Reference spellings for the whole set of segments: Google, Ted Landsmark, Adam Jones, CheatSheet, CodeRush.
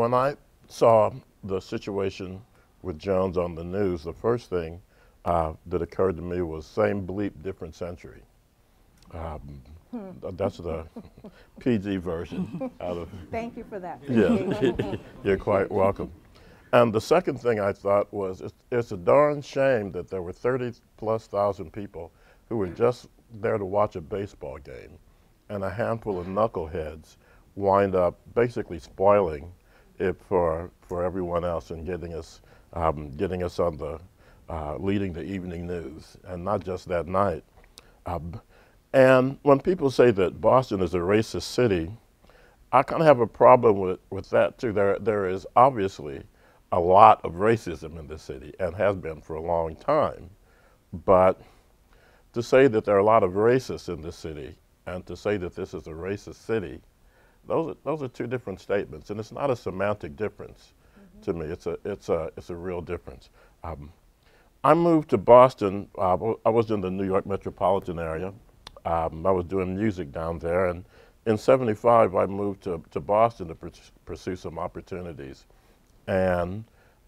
When I saw the situation with Jones on the news, the first thing that occurred to me was same bleep, different century. That's the PG version. Out of Thank you for that. Yeah, you're quite welcome. And the second thing I thought was, it's a darn shame that there were 30,000+ people who were just there to watch a baseball game, and a handful of knuckleheads wind up basically spoiling it for everyone else and getting us on the leading the evening news, and not just that night. And when people say that Boston is a racist city, I kind of have a problem with that too. There is obviously a lot of racism in this city, and has been for a long time. But to say that there are a lot of racists in this city, and to say that this is a racist city, those are two different statements, and it's not a semantic difference to me. It's a real difference. I moved to Boston. I was in the New York metropolitan area. I was doing music down there, and in '75 I moved to Boston to pursue some opportunities. And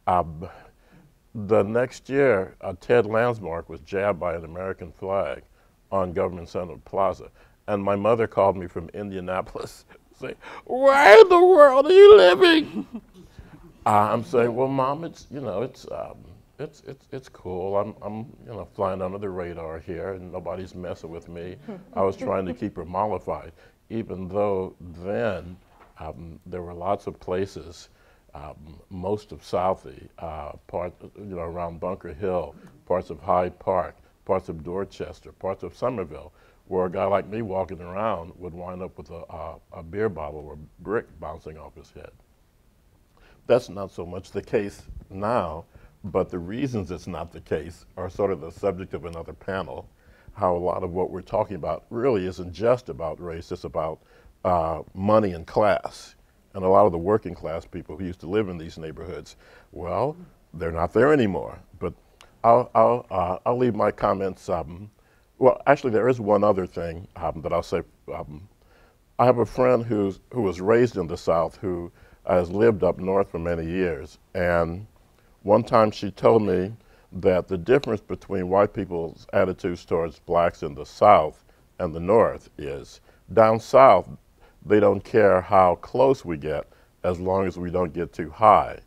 the next year, Ted Landsmark was jabbed by an American flag on Government Center Plaza. And my mother called me from Indianapolis saying, "Where in the world are you living?" I'm saying, "Well, Mom, it's cool. I'm flying under the radar here, and nobody's messing with me." I was trying to keep her mollified, even though then there were lots of places. Most of Southie, around Bunker Hill, parts of Hyde Park, parts of Dorchester, parts of Somerville, where a guy like me walking around would wind up with a beer bottle or a brick bouncing off his head. That's not so much the case now, but the reasons it's not the case are sort of the subject of another panel, how a lot of what we're talking about really isn't just about race, it's about money and class. And a lot of the working class people who used to live in these neighborhoods, well, they're not there anymore. But I'll leave my comments. Well, actually, there is one other thing that I'll say. I have a friend who was raised in the South, who has lived up north for many years. And one time she told me that the difference between white people's attitudes towards blacks in the South and the North is down South, they don't care how close we get as long as we don't get too high.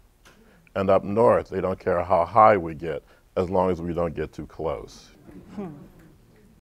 And up north, they don't care how high we get as long as we don't get too close.